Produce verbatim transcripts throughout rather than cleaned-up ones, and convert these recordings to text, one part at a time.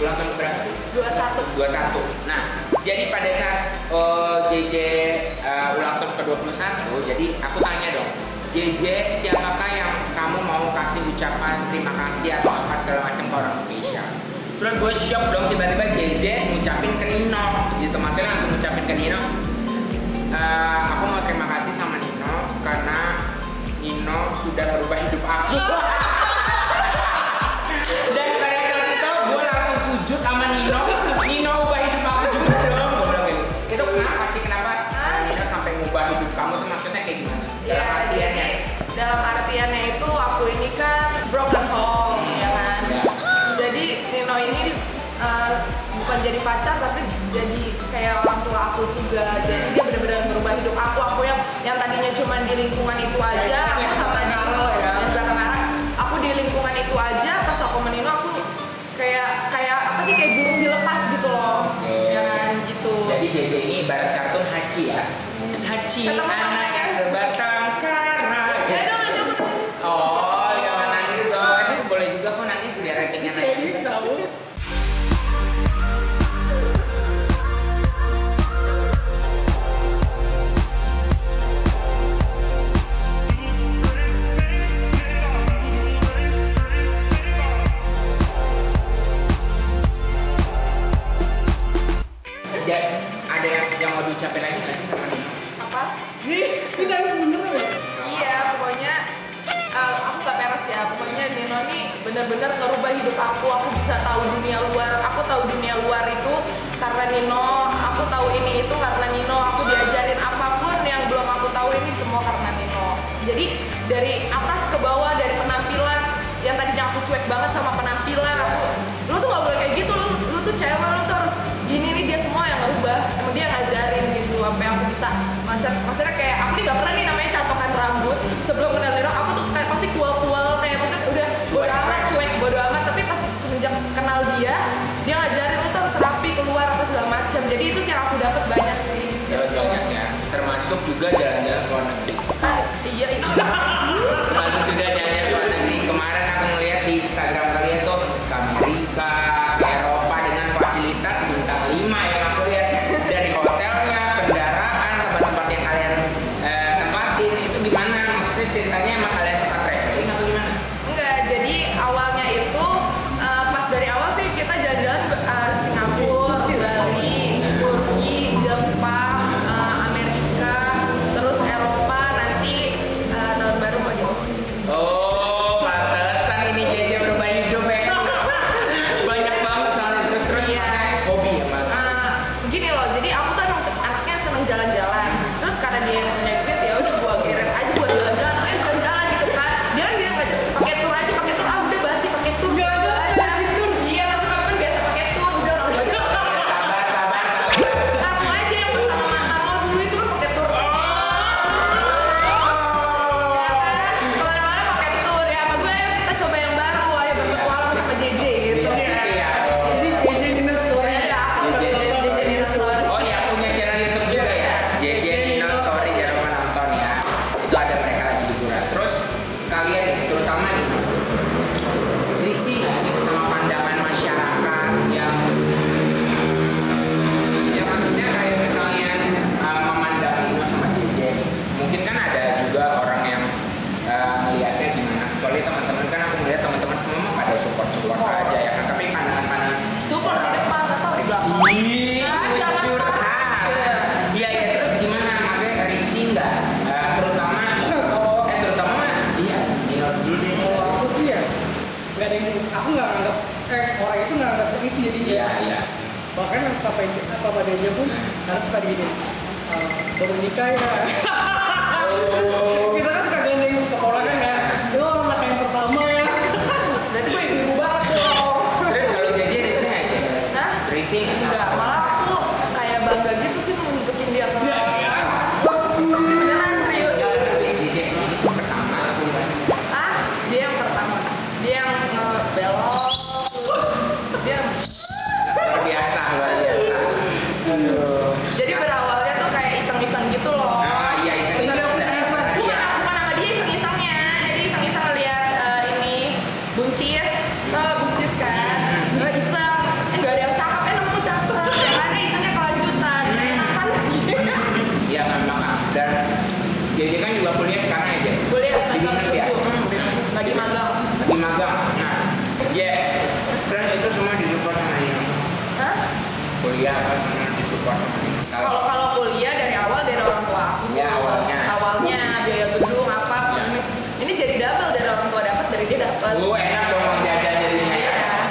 ulang tahun berapa sih? dua puluh satu. Nah, jadi pada saat uh, J J uh, ulang tahun ke dua puluh satu, jadi aku tanya dong, J J, siapakah yang kamu mau kasih ucapan terima kasih atau apa segala macam ke orang spesial? Terus gue shock dong, tiba-tiba J J ngucapin ke Nino gitu, maksudnya langsung ngucapin ke Nino, uh, aku mau terima kasih sama Nino karena Nino sudah merubah hidup aku. Dan pada saat itu gue langsung sujud sama Nino. Nino ubah hidup aku juga dong, gue bilang gitu. Itu kenapa sih, kenapa Nino sampai ngubah hidup kamu tuh, maksudnya kayak gimana? Dalam ya, artiannya? Jadi, dalam artiannya itu aku ini kan broken home, hmm. ya kan? Ya. Jadi Nino ini uh, bukan jadi pacar tapi jadi kayak orang tua aku juga. Jadi dia benar-benar merubah hidup aku. Aku yang yang tadinya cuma di lingkungan itu aja, aku sama dia ya. Aku di lingkungan itu aja, pas aku menino aku kayak kayak apa sih, kayak burung dilepas gitu loh. Okay. Jangan gitu. Jadi J J ini ibarat kartun Hachi ya. Hachi anak yang sebatang kara. Ya dong, ada mau nangis. Oh, jangan nangis dong. Ini boleh juga kok nangis biar ratingnya naik. Capek lagi nggak sih sama Nino? Apa? Nih, kita harus bener ya? Iya, pokoknya uh, aku gak peres ya. Pokoknya Nino nih bener-bener ngerubah hidup aku. Aku bisa tahu dunia luar. Aku tahu dunia luar itu karena Nino. Aku tahu ini itu karena Nino. Aku diajarin apapun yang belum aku tahu ini semua karena Nino. Jadi dari atas ke bawah, dari penampilan yang tadinya aku cuek banget sama penampilan aku, lu tuh gak boleh kayak gitu, lu, lu tuh cewek, lu tuh harus gini nih, dia semua yang ngerubah. Emang dia ngajarin gitu sampai aku bisa, maksudnya kayak aku nih gak pernah nih namanya catokan rambut. Sebelum kenal Nino aku tuh kayak pasti kual-kual, kayak maksudnya udah bodo amat, cuek, bodo amat. Tapi pas semenjak kenal dia, dia ngajarin lu tuh harus rapi keluar apa segala macam. Jadi itu sih yang aku dapat banyak sih. Dapat banyak ya, termasuk juga jalan-jalan ke luar negeri. Ah, iya itu. Termasuk juga jalan-jalan ke luar negeri. Kemarin aku ngeliat di Instagram kalian tuh ke Amerika, ke Eropa dengan fasilitas bintang lima yang aku lihat, dari hotelnya, kendaraan, tempat-tempat yang kalian eh, tempatin itu gimana? Maksudnya ceritanya emang kalian suka traveling atau gimana? Enggak, jadi awalnya itu uh, pas dari awal sih kita jalan-jalan ke uh, Singapura, Bali, Turki, Jepang, uh, Amerika, terus Eropa, nanti uh, tahun baru mau di Aussie. Oh. Sama Jeje pun harus suka gini, baru nikah ya. Kita kan suka gandeng kepala kan ya, lo anak yang pertama ya. Berarti gue ibu-ibu banget loh. Terus kalau Jeje risih nggak aja? Hah? Risih? Enggak, malah aku kayak bangga gitu sih menunjukin dia ke saya. Beneran serius. Jeje ini pertama aku dibanding. Ah, dia yang pertama. Dia yang ngebelok. Dia luar biasa, luar biasa. Aduh. Jadi berawalnya tuh kayak iseng-iseng gitu loh. Nah, iya iseng-iseng. Bukan, bukan sama dia iseng-isengnya. Jadi iseng-iseng lihat uh, ini buncis, uh, buncis kan. Iseng, eh kuliah kan disupport. Kalau kalau kuliah dari awal dari orang tua aku. Ya awalnya. Awalnya biaya gedung apa ya. Ini jadi double dari orang tua dapat dari dia dapat. Gue enak dong uang jajan jadinya ya.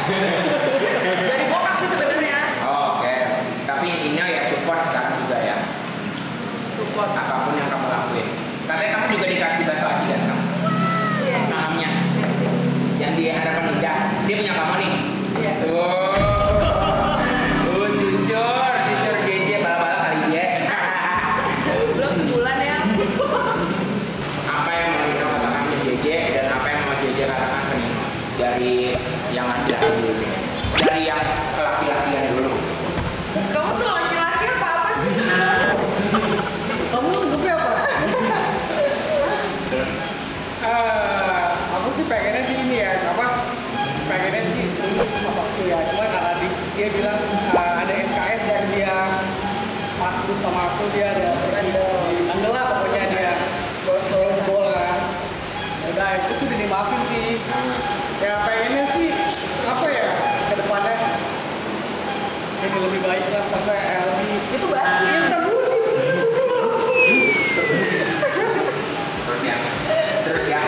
Dari bokap sih sebenarnya. Oh, oke. Okay. Tapi Nino ya support sekarang juga ya. Support apapun yang kamu lakuin. Katanya kamu juga dikasih bakso aci kan kamu. Iya. Sahamnya. Yang di Harapan Indah. Dia punya kamu nih. Iya. Wow. Dari yang laki-laki dulu, dari yang laki-lakian dulu. Kamu tuh laki-laki apa apa sih? Kamu nganggepnya apa? uh, aku sih pengennya sih ini ya, apa? Pengennya sih lulus cuma waktu ya, cuma karena dia bilang uh, ada S K S yang dia masuk sama aku, dia ada andel lah pokoknya dia bolos-bolos bol kan. Nah itu sudah dimaafin sih. Ya pengennya sih apa ya ke depannya jadi lebih baik lah masa L B itu basi yang terbudi terus ya terus ya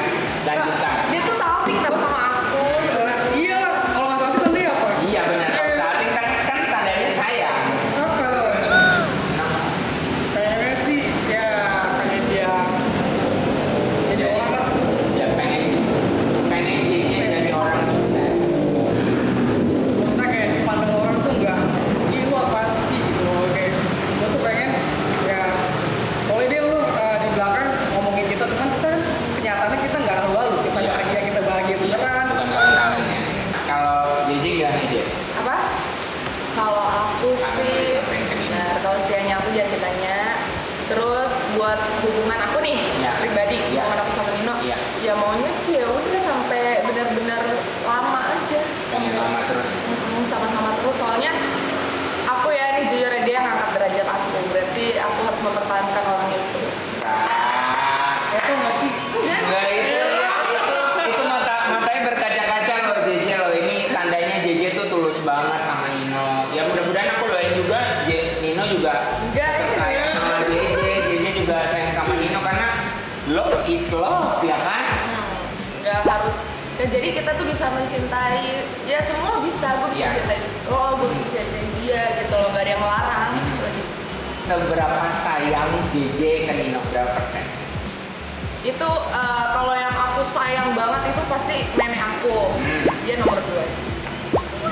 lanjutkan dia tuh salting tau sama aku beneran iya lah kalau nggak salting tadi apa iya benar eh. Salting kan kan tandanya saya oke nah, pengennya sih ya pengen dia jadi orang lah ya pengen pengen dia hubungan aku nih ya. Pribadi ya. Hubungan aku sama Nino ya, ya maunya sih ya udah sampai benar-benar lama aja pengen lama terus hmm, sama-sama terus soalnya aku ya nih jujur dia ngangkat derajat aku berarti aku harus mempertahankan orang itu nah. Ya tuh nggak sih enggak nah, itu, itu, itu mata matanya berkaca-kaca loh J J loh ini tandanya J J tuh tulus banget sama Nino ya mudah-mudahan aku doain juga Nino juga enggak tersayang ya. Sama J J juga sayang sama Nino karena love is love ya kan nggak hmm, harus ya, jadi kita tuh bisa mencintai ya semua bisa gue bisa cintai yeah. Lo gue bisa cintai dia gitu loh nggak ada yang melarang hmm. Seberapa sayang J J ke Nino berapa persen itu uh, kalau yang aku sayang banget itu pasti nenek aku hmm. Dia nomor dua nomor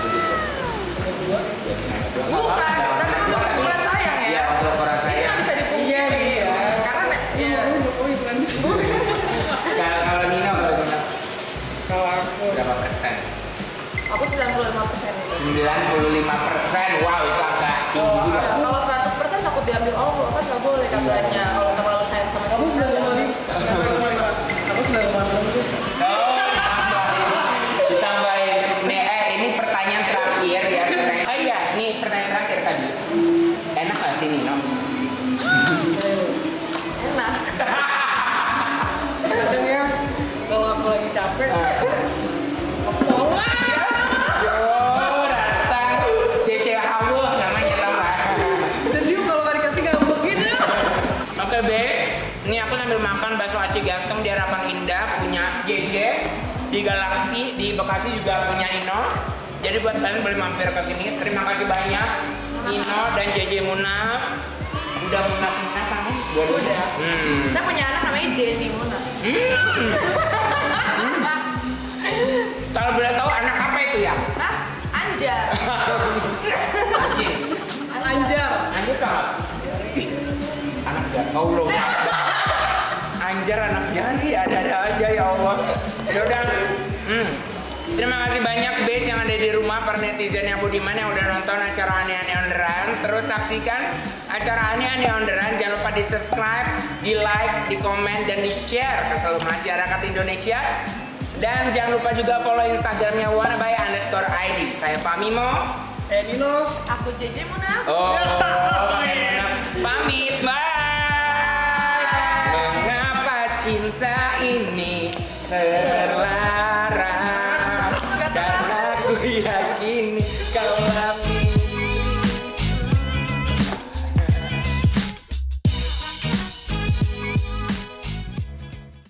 dua bukan tapi untuk ukuran sayang ya, ya untuk ukuran sayang. Ini nggak bisa dipungkiri kalau Nino berapa? Kalau aku berapa persen? Aku sembilan puluh lima persen. sembilan puluh lima persen, wow itu agak tinggi. Kalau seratus persen takut diambil Allah, kan nggak boleh katanya. Kalau terlalu sayang sama kamu sudah kembali. Aku sudah kembali. Oh, ditambahin. Nih, eh ini pertanyaan terakhir ya. Oh iya, nih pertanyaan terakhir tadi. Enak nggak sih Nino? Enak. Katanya kalau aku lagi capek oh ya yo rasa Jeje Munaf namanya Rama dan dia kalau nggak dikasih ngambek gitu oke Beb ini aku sambil makan bakso aci ganteng di Harapan Indah punya Jeje di Galaksi di Bekasi juga punya Nino jadi buat kalian boleh mampir ke sini terima kasih banyak Nino dan Jeje Munaf udah Munaf Munaf kan udah hmm. Kita punya anak namanya Jeje Munaf. Hmm. Kalau boleh tahu anak apa itu ya? Nah, Anjar. Anjir. Anjar. Anjar kan? Anak jari. Kau loh. Anjar anak jari. Ada-ada aja ya Allah. Yaudah. Hmm. Terima kasih banyak Bes yang ada di rumah para netizen yang budiman yang udah nonton acara Aneh-Aneh Onderan. Terus saksikan acara Aneh-Aneh Onderan. Jangan lupa di subscribe, di like, di komen, dan di share ke seluruh masyarakat Indonesia. Dan jangan lupa juga follow Instagramnya Wannabay underscore I D. Saya Famimo. Saya Nino. Aku Jeje Munaf. Oh, pamit. Bye. Mengapa cinta ini selaras? Karena aku yakin.